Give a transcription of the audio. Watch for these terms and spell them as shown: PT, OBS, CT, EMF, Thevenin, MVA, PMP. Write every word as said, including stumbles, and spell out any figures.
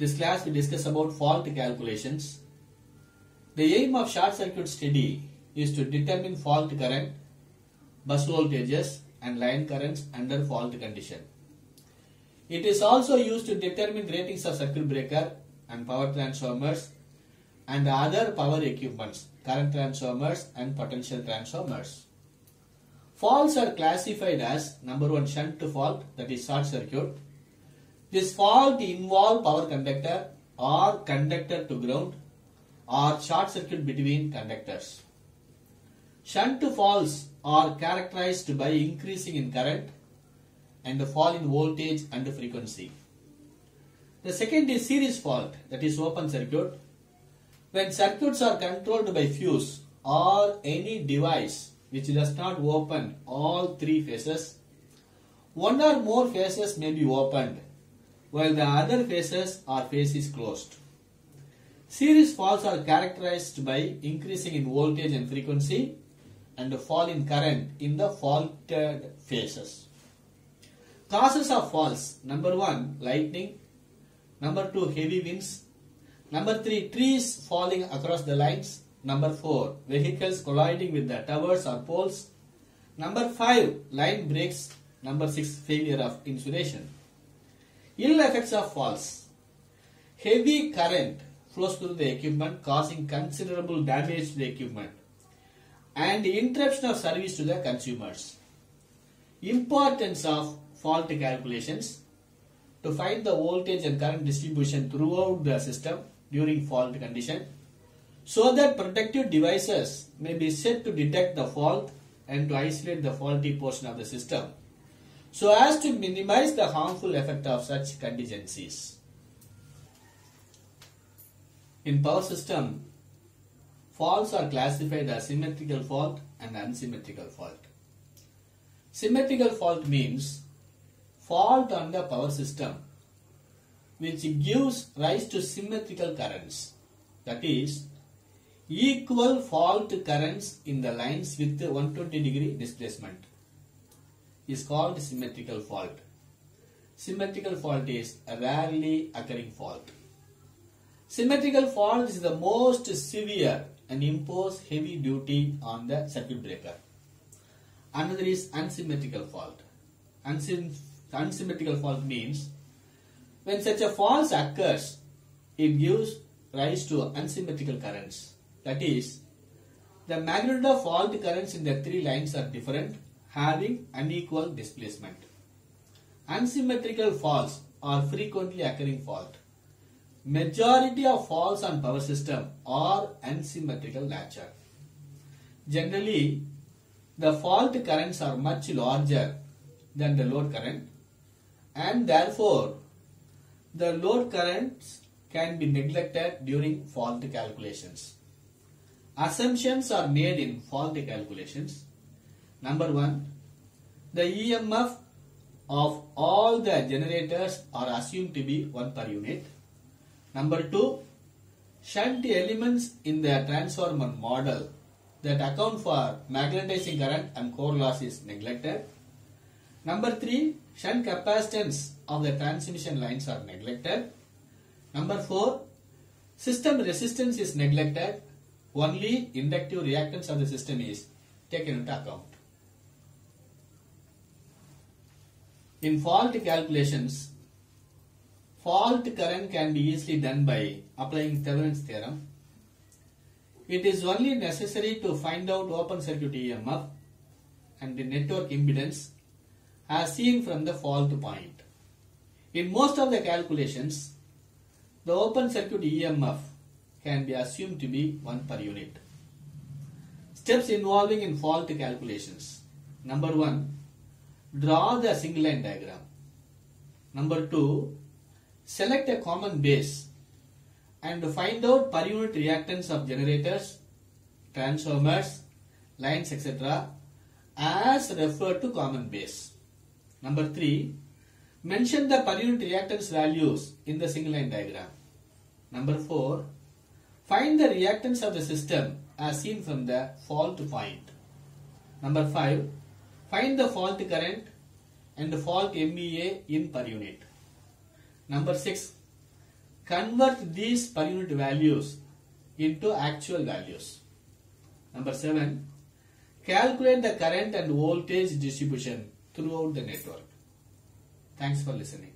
This class will discuss about fault calculations. The aim of short circuit study is to determine fault current, bus voltages and line currents under fault condition. It is also used to determine ratings of circuit breaker and power transformers and other power equipments, current transformers and potential transformers. Faults are classified as number one shunt fault, that is short circuit. This fault involves power conductor or conductor to ground or short circuit between conductors. Shunt faults are characterized by increasing in current and the fall in voltage and the frequency. The second is series fault, that is open circuit. When circuits are controlled by fuse or any device which does not open all three phases, one or more phases may be opened while the other phases or phase is closed. Series faults are characterized by increasing in voltage and frequency and the fall in current in the faulted phases. Causes of faults: number one, lightning; number two, heavy winds; number three, trees falling across the lines; number four, vehicles colliding with the towers or poles; number five, line breaks; number six, failure of insulation. Ill effects of faults: heavy current flows through the equipment, causing considerable damage to the equipment and interruption of service to the consumers. Importance of fault calculations: to find the voltage and current distribution throughout the system during fault condition, so that protective devices may be set to detect the fault and to isolate the faulty portion of the system, so as to minimize the harmful effect of such contingencies. In power system, faults are classified as symmetrical fault and unsymmetrical fault. Symmetrical fault means fault on the power system which gives rise to symmetrical currents, that is equal fault currents in the lines with one hundred twenty degree displacement is called symmetrical fault. Symmetrical fault is a rarely occurring fault. Symmetrical fault is the most severe and impose heavy duty on the circuit breaker. Another is unsymmetrical fault. Unsym unsymmetrical fault means when such a fault occurs, it gives rise to unsymmetrical currents. That is, the magnitude of fault currents in the three lines are different, having unequal displacement. Unsymmetrical faults are frequently occurring fault. Majority of faults on power system are unsymmetrical nature. Generally, the fault currents are much larger than the load current, and therefore the load currents can be neglected during fault calculations. Assumptions are made in fault calculations. Number one, the E M F of all the generators are assumed to be one per unit. Number two, shunt elements in the transformer model that account for magnetizing current and core loss is neglected. Number three, shunt capacitance of the transmission lines are neglected. Number four, system resistance is neglected. Only inductive reactance of the system is taken into account. In fault calculations, fault current can be easily done by applying Thevenin's theorem. It is only necessary to find out open circuit E M F and the network impedance as seen from the fault point. In most of the calculations, the open circuit E M F can be assumed to be one per unit. Steps involving in fault calculations: number one, draw the single line diagram. Number two, select a common base and find out per unit reactance of generators, transformers, lines, et cetera as referred to common base. Number three, mention the per unit reactance values in the single line diagram. Number four, find the reactance of the system as seen from the fault point. Number five, find the fault current and the fault M V A in per unit. Number six, Convert these per unit values into actual values. Number seven, calculate the current and voltage distribution throughout the network. Thanks for listening.